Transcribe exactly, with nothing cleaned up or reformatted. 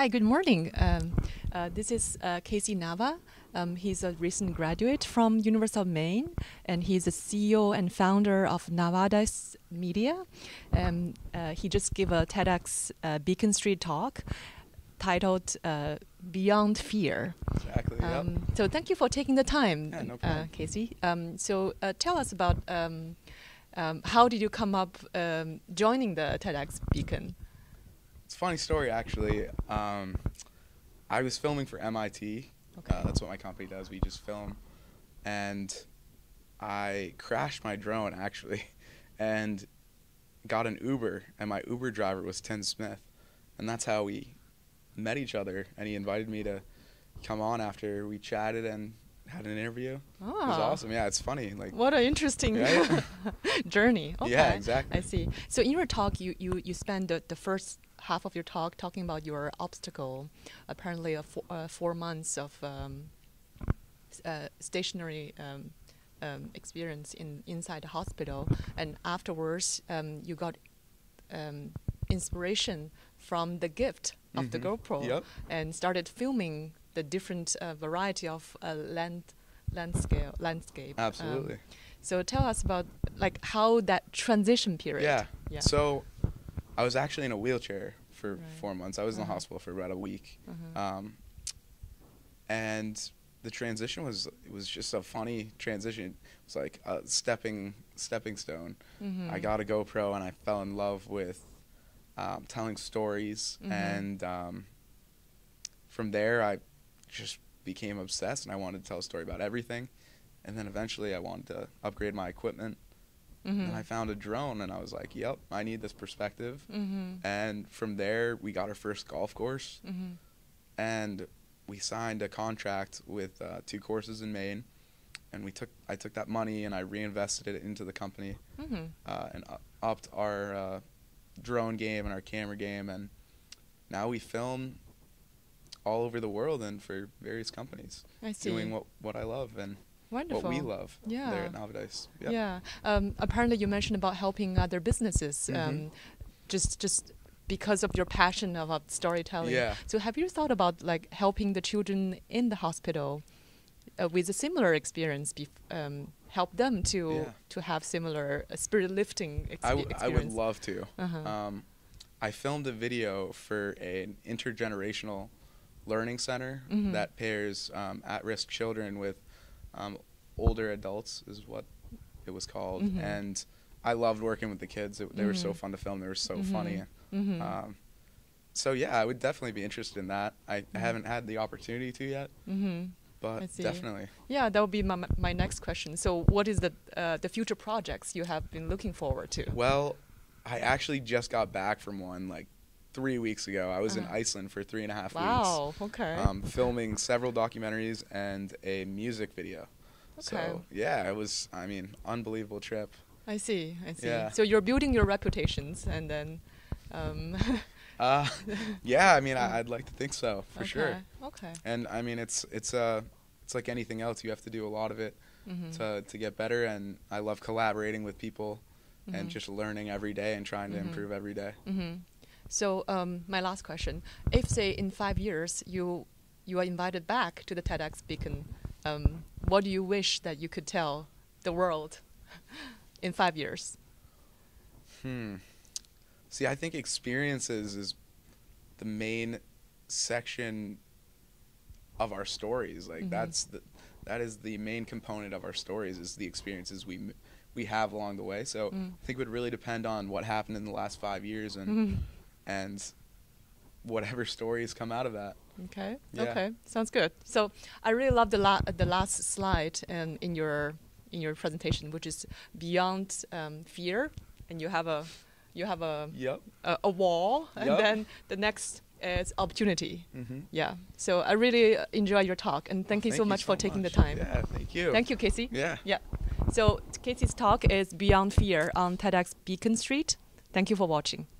Hi, good morning. Um, uh, this is uh, Casey Nava. Um, he's a recent graduate from University of Maine, and he's the C E O and founder of Navadis Media. Um, uh, he just gave a TEDx uh, Beacon Street talk titled uh, Beyond Fear. Exactly, um, yep. So thank you for taking the time, yeah, no problem. Uh, Casey. Um, so uh, tell us about um, um, how did you come up um, joining the TEDx Beacon? It's a funny story, actually. Um, I was filming for M I T. Okay. Uh, that's what my company does. We just film. And I crashed my drone, actually, and got an Uber. And my Uber driver was Tim Smith. And that's how we met each other. And he invited me to come on after we chatted and had an interview. Oh. It was awesome. Yeah, it's funny. Like, what an interesting, right? Journey. Okay. Yeah, exactly. I see. So in your talk, you, you, you spend the, the first half of your talk talking about your obstacle, apparently a four, uh, four months of um, uh, stationary um, um, experience in inside the hospital, and afterwards um, you got um, inspiration from the gift of mm-hmm. the GoPro, yep. and started filming the different uh, variety of uh, land landscape landscape. Absolutely. Um, so tell us about like how that transition period. Yeah. yeah. So. I was actually in a wheelchair for right. four months. I was uh-huh. in the hospital for about a week. Uh-huh. Um, and the transition was, it was just a funny transition. It was like a stepping, stepping stone. Mm-hmm. I got a GoPro and I fell in love with um, telling stories. Mm-hmm. And um, from there, I just became obsessed and I wanted to tell a story about everything. And then eventually I wanted to upgrade my equipment. Mm-hmm. And I found a drone, and I was like, yep, I need this perspective. Mm-hmm. And from there, we got our first golf course. Mm-hmm. And we signed a contract with uh, two courses in Maine. And we took, I took that money, and I reinvested it into the company. Mm-hmm. uh, and uh, upped our uh, drone game and our camera game. And now we film all over the world and for various companies. I see. Doing what, what I love. And Wonderful. What we love yeah. there at Navadis. Yep. Yeah. Um, apparently, you mentioned about helping other businesses, mm-hmm. um, just just because of your passion about storytelling. Yeah. So, have you thought about like helping the children in the hospital uh, with a similar experience, bef um, help them to yeah. to have similar uh, spirit lifting ex I experience? I would love to. Uh-huh. um, I filmed a video for an intergenerational learning center mm-hmm. that pairs um, at-risk children with Um, older adults is what it was called, mm-hmm. and I loved working with the kids. It, they mm-hmm. were so fun to film. They were so mm-hmm. funny. Mm-hmm. um, so yeah, I would definitely be interested in that. I mm-hmm. haven't had the opportunity to yet, mm-hmm. but definitely. Yeah, that would be my, my next question. So what is the, uh, the future projects you have been looking forward to? Well, I actually just got back from one like three weeks ago. I was uh-huh. in Iceland for three and a half wow, weeks. Wow, okay. Um, filming several documentaries and a music video. Okay. So, yeah, it was, I mean, unbelievable trip. I see, I see. Yeah. So you're building your reputations and then... Um uh, yeah, I mean, I, I'd like to think so, for okay. sure. Okay. And, I mean, it's, it's, uh, it's like anything else. You have to do a lot of it mm-hmm. to, to get better, and I love collaborating with people mm-hmm. and just learning every day and trying to mm-hmm. improve every day. Mm-hmm. So um, my last question: if, say, in five years you you are invited back to the TEDx Beacon, um, what do you wish that you could tell the world in five years? Hmm. See, I think experiences is the main section of our stories. Like mm-hmm. that's the, that is the main component of our stories is the experiences we we have along the way. So mm. I think it would really depend on what happened in the last five years and. Mm-hmm. and whatever stories come out of that. Okay, yeah. okay, sounds good. So I really love the, la the last slide and in your in your presentation, which is beyond um, fear, and you have a you have a yep. a, a wall, and yep. then the next is opportunity. Mm-hmm. Yeah. So I really enjoy your talk, and thank well, you thank so you much so for much. taking the time. Yeah, thank you. Thank you, Casey. Yeah. Yeah. So Casey's talk is Beyond Fear on TEDx Beacon Street. Thank you for watching.